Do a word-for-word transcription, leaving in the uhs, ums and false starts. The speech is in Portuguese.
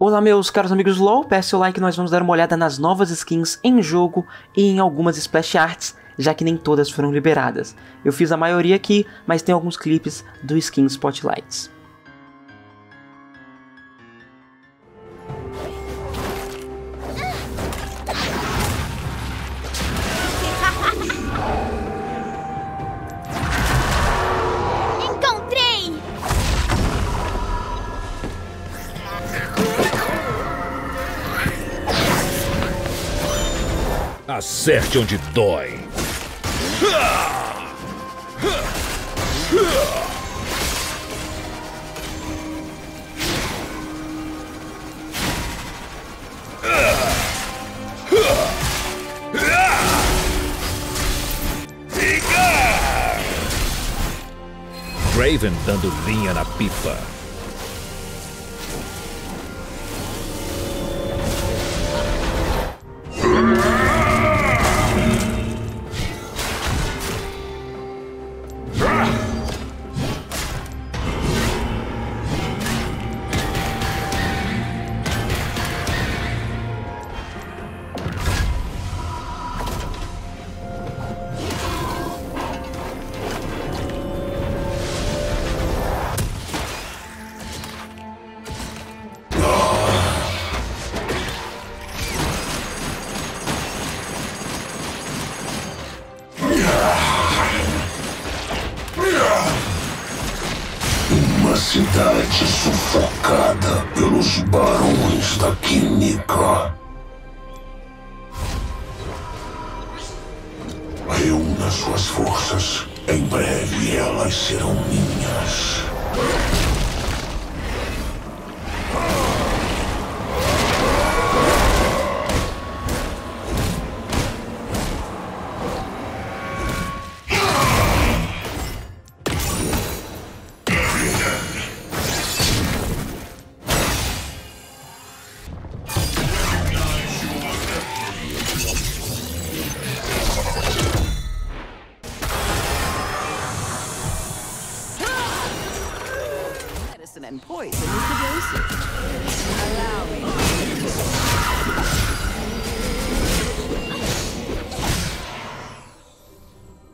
Olá meus caros amigos LOL, peço o like, nós vamos dar uma olhada nas novas skins em jogo e em algumas splash arts, já que nem todas foram liberadas. Eu fiz a maioria aqui, mas tem alguns clipes do skin Spotlights. Acerte onde dói. Draven dando linha na pipa. Cidade sufocada pelos barões da química. Reúna suas forças. Em breve elas serão minhas. And poison is the dosage. Allow me.